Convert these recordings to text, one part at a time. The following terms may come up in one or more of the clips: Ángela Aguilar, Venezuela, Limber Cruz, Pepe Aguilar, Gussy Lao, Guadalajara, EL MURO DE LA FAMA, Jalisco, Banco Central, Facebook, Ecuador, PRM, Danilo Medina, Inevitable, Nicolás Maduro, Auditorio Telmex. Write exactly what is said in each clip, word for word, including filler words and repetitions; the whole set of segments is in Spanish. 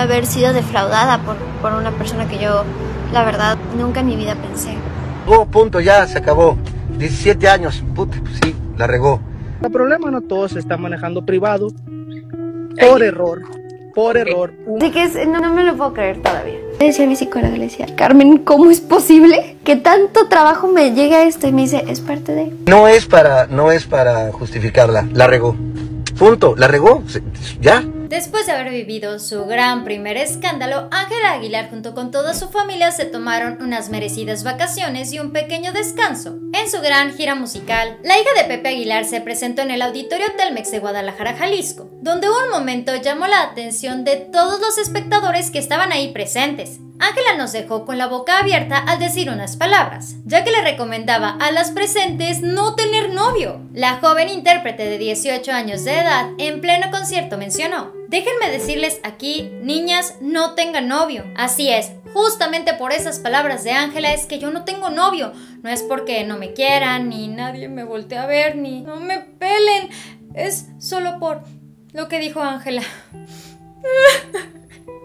haber sido defraudada por, por una persona que yo, la verdad, nunca en mi vida pensé. Oh, punto, ya se acabó. diecisiete años, puta, pues sí, la regó. El problema no todos se están manejando privado por Ay. error, por okay. error. Así que es, no, no me lo puedo creer todavía. Le decía a mi psicóloga, le decía, Carmen, ¿cómo es posible que tanto trabajo me llegue a esto? Y me dice, es parte de... No es para, no es para justificarla, la regó. Punto, la regó, ya. Después de haber vivido su gran primer escándalo, Ángela Aguilar junto con toda su familia se tomaron unas merecidas vacaciones y un pequeño descanso. En su gran gira musical, la hija de Pepe Aguilar se presentó en el Auditorio Telmex de Guadalajara, Jalisco, donde un momento llamó la atención de todos los espectadores que estaban ahí presentes. Ángela nos dejó con la boca abierta al decir unas palabras, ya que le recomendaba a las presentes no tener novio. La joven intérprete de dieciocho años de edad en pleno concierto mencionó: déjenme decirles aquí, niñas, no tengan novio. Así es, justamente por esas palabras de Ángela es que yo no tengo novio. No es porque no me quieran, ni nadie me voltee a ver, ni no me pelen. Es solo por lo que dijo Ángela.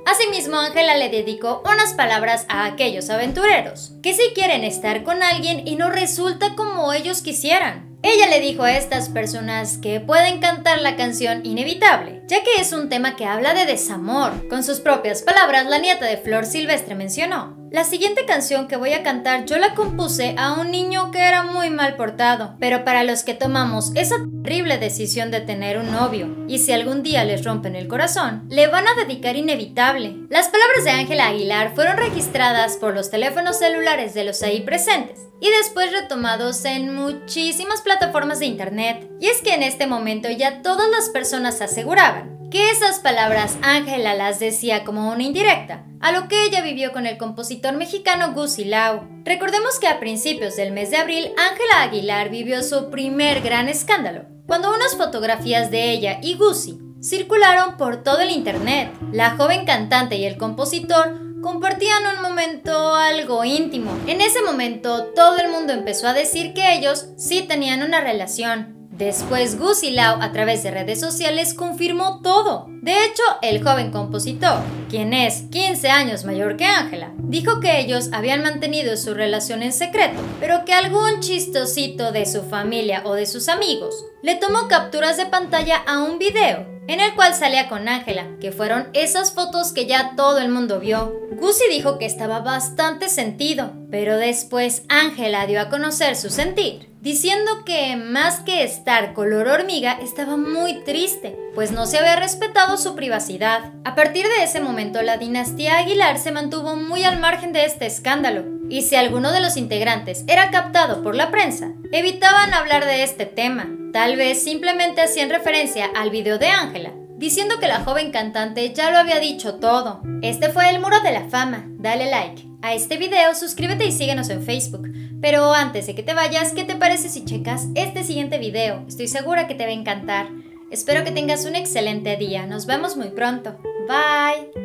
Asimismo, Ángela le dedicó unas palabras a aquellos aventureros que sí quieren estar con alguien y no resulta como ellos quisieran. Ella le dijo a estas personas que pueden cantar la canción Inevitable, ya que es un tema que habla de desamor. Con sus propias palabras, la nieta de Flor Silvestre mencionó: la siguiente canción que voy a cantar yo la compuse a un niño que era muy mal portado, pero para los que tomamos esa terrible decisión de tener un novio, y si algún día les rompen el corazón, le van a dedicar Inevitable. Las palabras de Ángela Aguilar fueron registradas por los teléfonos celulares de los ahí presentes, y después retomados en muchísimas plataformas de internet. Y es que en este momento ya todas las personas aseguraban que esas palabras Ángela las decía como una indirecta a lo que ella vivió con el compositor mexicano Gussy Lao. Recordemos que a principios del mes de abril, Ángela Aguilar vivió su primer gran escándalo, cuando unas fotografías de ella y Gussy circularon por todo el internet. La joven cantante y el compositor compartían un momento algo íntimo. En ese momento, todo el mundo empezó a decir que ellos sí tenían una relación. Después, Gussy Lao, a través de redes sociales, confirmó todo. De hecho, el joven compositor, quien es quince años mayor que Ángela, dijo que ellos habían mantenido su relación en secreto, pero que algún chistosito de su familia o de sus amigos le tomó capturas de pantalla a un video en el cual salía con Ángela, que fueron esas fotos que ya todo el mundo vio. Gussy dijo que estaba bastante sentido, pero después Ángela dio a conocer su sentir, diciendo que más que estar color hormiga, estaba muy triste, pues no se había respetado su privacidad. A partir de ese momento, la dinastía Aguilar se mantuvo muy al margen de este escándalo, y si alguno de los integrantes era captado por la prensa, evitaban hablar de este tema. Tal vez simplemente hacían referencia al video de Ángela, diciendo que la joven cantante ya lo había dicho todo. Este fue el Muro de la Fama. Dale like a este video, suscríbete y síguenos en Facebook. Pero antes de que te vayas, ¿qué te parece si checas este siguiente video? Estoy segura que te va a encantar. Espero que tengas un excelente día. Nos vemos muy pronto. Bye.